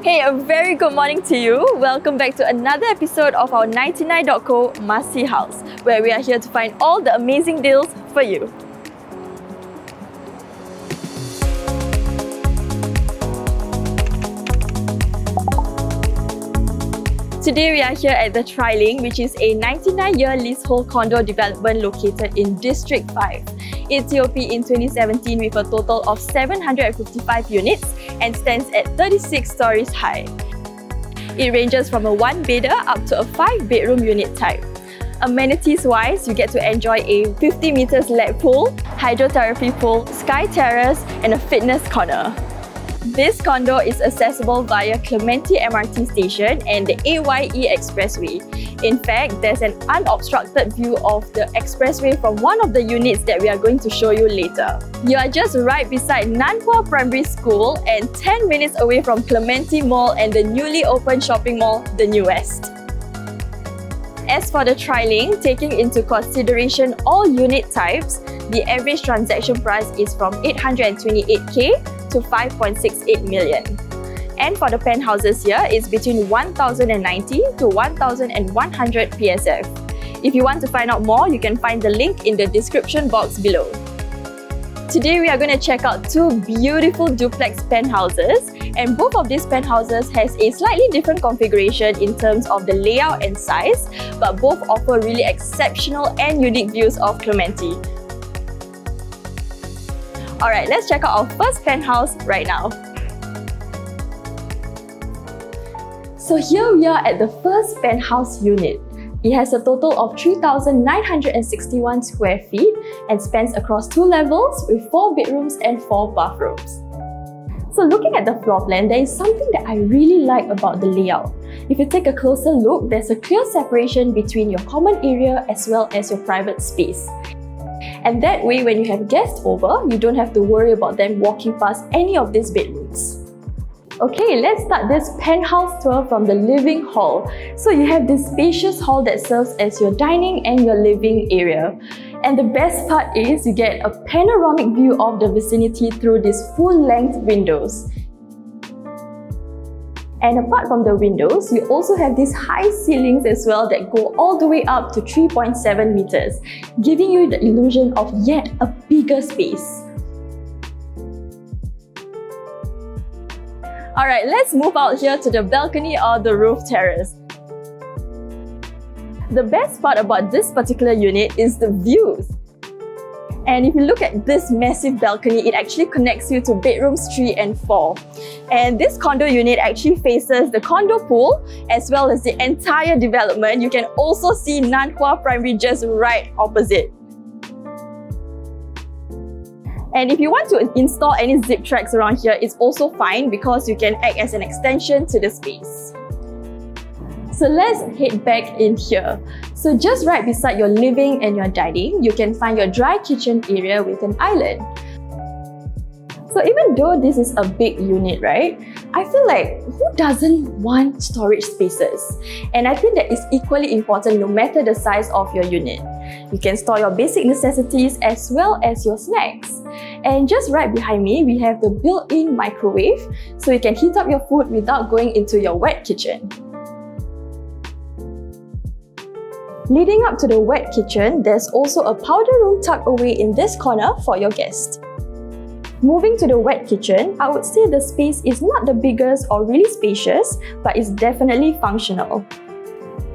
Hey, a very good morning to you. Welcome back to another episode of our 99.co Masi House, where we are here to find all the amazing deals for you. Today we are here at The Trilinq, which is a 99-year leasehold condo development located in District 5. It TOP in 2017 with a total of 755 units and stands at 36 stories high. It ranges from a 1-bedder up to a 5-bedroom unit type. Amenities-wise, you get to enjoy a 50 meters lap pool, hydrotherapy pool, sky terrace and a fitness corner. This condo is accessible via Clementi MRT station and the AYE expressway. In fact, there's an unobstructed view of the expressway from one of the units that we are going to show you later. You are just right beside Nan Hua Primary School and 10 minutes away from Clementi Mall and the newly opened shopping mall, The New West. As for The Trilinq, taking into consideration all unit types, the average transaction price is from 828k to 5.68 million. And for the penthouses here, it's between 1,090 to 1,100 PSF. If you want to find out more, you can find the link in the description box below. Today, we are going to check out two beautiful duplex penthouses, and both of these penthouses has a slightly different configuration in terms of the layout and size, but both offer really exceptional and unique views of Clementi. Alright, let's check out our first penthouse right now. So here we are at the first penthouse unit. It has a total of 3,961 square feet and spans across 2 levels with 4 bedrooms and 4 bathrooms. So looking at the floor plan, there is something that I really like about the layout. If you take a closer look, there's a clear separation between your common area as well as your private space. And that way, when you have guests over, you don't have to worry about them walking past any of these bedrooms. Okay, let's start this penthouse tour from the living hall. So you have this spacious hall that serves as your dining and your living area. And the best part is you get a panoramic view of the vicinity through these full-length windows. And apart from the windows, you also have these high ceilings as well that go all the way up to 3.7 meters, giving you the illusion of yet a bigger space. Alright, let's move out here to the balcony or the roof terrace. The best part about this particular unit is the views. And if you look at this massive balcony, it actually connects you to bedrooms 3 and 4. And this condo unit actually faces the condo pool as well as the entire development. You can also see Nan Hua Primary just right opposite. And if you want to install any zip tracks around here, it's also fine because you can act as an extension to the space. So let's head back in here. So just right beside your living and your dining, you can find your dry kitchen area with an island. So even though this is a big unit, right? I feel like who doesn't want storage spaces? And I think that is equally important no matter the size of your unit. You can store your basic necessities as well as your snacks. And just right behind me, we have the built-in microwave, so you can heat up your food without going into your wet kitchen. Leading up to the wet kitchen, there's also a powder room tucked away in this corner for your guests. Moving to the wet kitchen, I would say the space is not the biggest or really spacious, but it's definitely functional.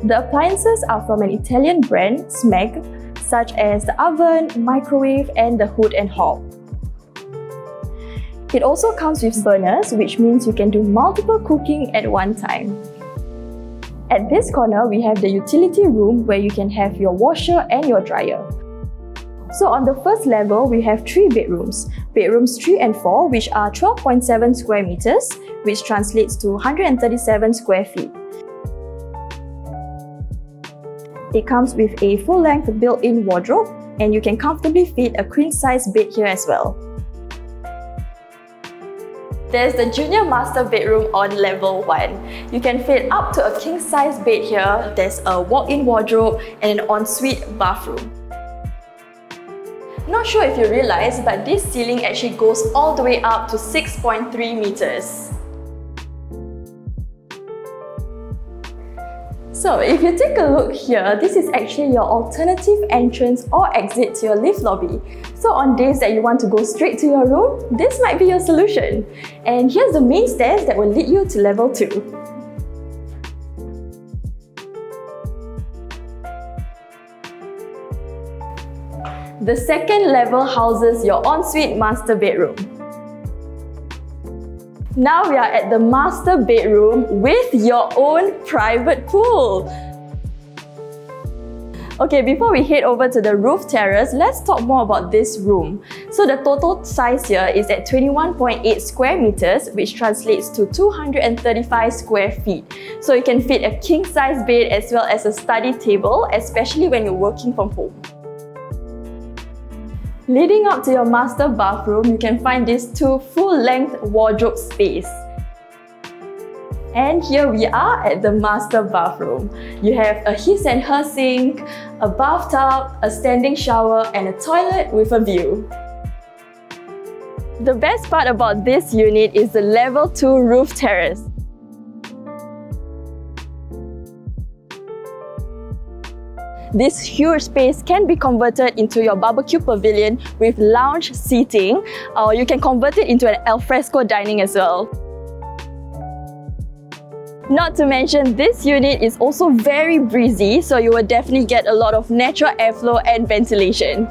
The appliances are from an Italian brand, Smeg, such as the oven, microwave and the hood and hob. It also comes with burners, which means you can do multiple cooking at one time. At this corner, we have the utility room where you can have your washer and your dryer. So on the first level, we have 3 bedrooms. Bedrooms 3 and 4, which are 12.7 square meters, which translates to 137 square feet. It comes with a full-length built-in wardrobe, and you can comfortably fit a queen-size bed here as well. There's the junior master bedroom on level 1. You can fit up to a king-size bed here. There's a walk-in wardrobe and an ensuite bathroom. Not sure if you realize, but this ceiling actually goes all the way up to 6.3 meters. So if you take a look here, this is actually your alternative entrance or exit to your lift lobby. So on days that you want to go straight to your room, this might be your solution. And here's the main stairs that will lead you to level 2. The second level houses your ensuite master bedroom. Now we are at the master bedroom with your own private pool. Okay, before we head over to the roof terrace, let's talk more about this room. So the total size here is at 21.8 square meters, which translates to 235 square feet. So you can fit a king-size bed as well as a study table, especially when you're working from home. Leading up to your master bathroom, you can find these two full-length wardrobe space. And here we are at the master bathroom. You have a his and her sink, a bathtub, a standing shower, and a toilet with a view. The best part about this unit is the level 2 roof terrace. This huge space can be converted into your barbecue pavilion with lounge seating, or you can convert it into an alfresco dining as well. Not to mention, this unit is also very breezy, so you will definitely get a lot of natural airflow and ventilation.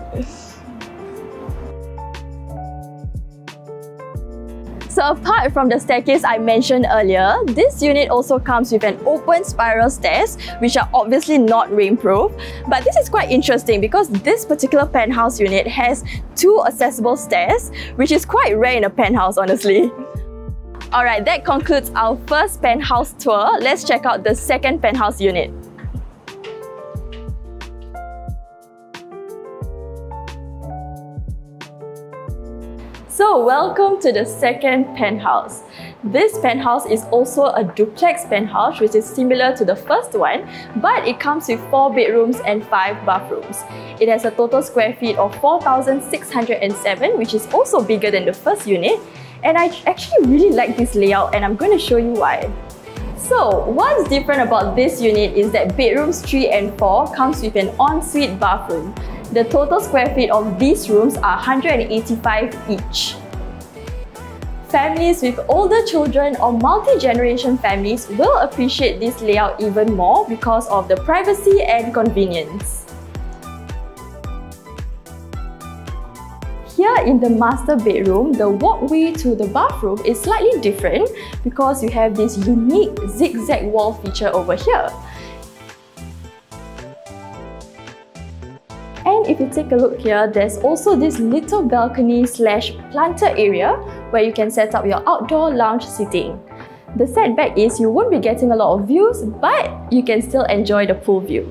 So apart from the staircase I mentioned earlier, this unit also comes with an open spiral stairs, which are obviously not rainproof. But this is quite interesting because this particular penthouse unit has 2 accessible stairs, which is quite rare in a penthouse, honestly. Alright, that concludes our first penthouse tour. Let's check out the second penthouse unit. So welcome to the second penthouse. This penthouse is also a duplex penthouse, which is similar to the first one, but it comes with 4 bedrooms and 5 bathrooms. It has a total square feet of 4,607, which is also bigger than the first unit. And I actually really like this layout, and I'm going to show you why. So what's different about this unit is that bedrooms 3 and 4 comes with an ensuite bathroom. The total square feet of these rooms are 185 each. Families with older children or multi-generation families will appreciate this layout even more because of the privacy and convenience. Here in the master bedroom, the walkway to the bathroom is slightly different because you have this unique zigzag wall feature over here. And if you take a look here, there's also this little balcony / planter area where you can set up your outdoor lounge seating. The setback is you won't be getting a lot of views, but you can still enjoy the pool view.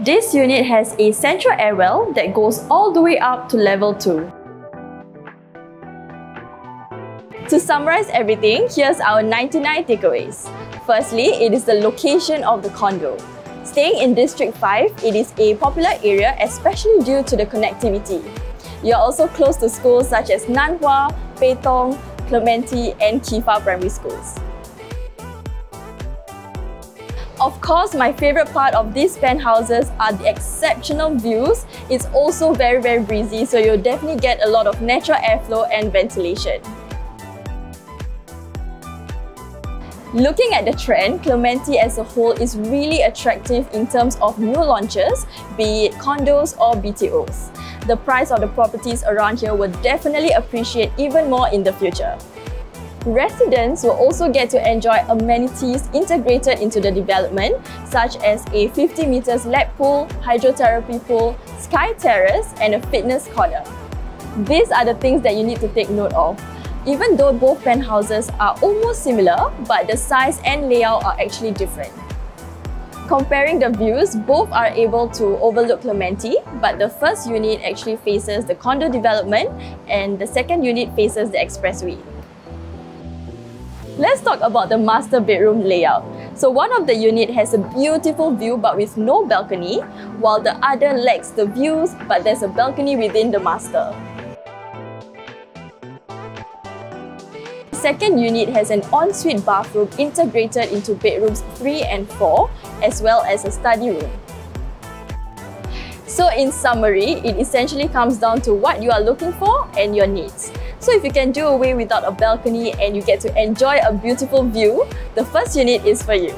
This unit has a central airwell that goes all the way up to level 2. To summarize everything, here's our 99 takeaways. Firstly, it is the location of the condo. Staying in District 5, it is a popular area, especially due to the connectivity. You are also close to schools such as Nan Hua, Pei Tong, Clementi, and Kifa primary schools. Of course, my favourite part of these penthouses are the exceptional views. It's also very breezy, so you'll definitely get a lot of natural airflow and ventilation. Looking at the trend, Clementi as a whole is really attractive in terms of new launches, be it condos or BTOs. The price of the properties around here will definitely appreciate even more in the future. Residents will also get to enjoy amenities integrated into the development, such as a 50 meters lap pool, hydrotherapy pool, sky terrace, and a fitness corner. These are the things that you need to take note of. Even though both penthouses are almost similar, but the size and layout are actually different. Comparing the views, both are able to overlook Clementi, but the first unit actually faces the condo development and the second unit faces the expressway. Let's talk about the master bedroom layout. So one of the units has a beautiful view but with no balcony, while the other lacks the views but there's a balcony within the master. second unit has an ensuite bathroom integrated into bedrooms 3 and 4, as well as a study room. So in summary, it essentially comes down to what you are looking for and your needs. So if you can do away without a balcony and you get to enjoy a beautiful view, the first unit is for you.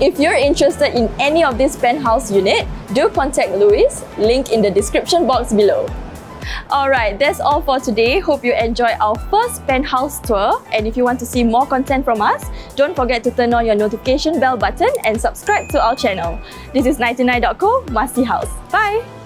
If you're interested in any of this penthouse unit, do contact Louis, link in the description box below. Alright, that's all for today. Hope you enjoy our first penthouse tour, and if you want to see more content from us, don't forget to turn on your notification bell button and subscribe to our channel. This is 99.co, Masti House. Bye!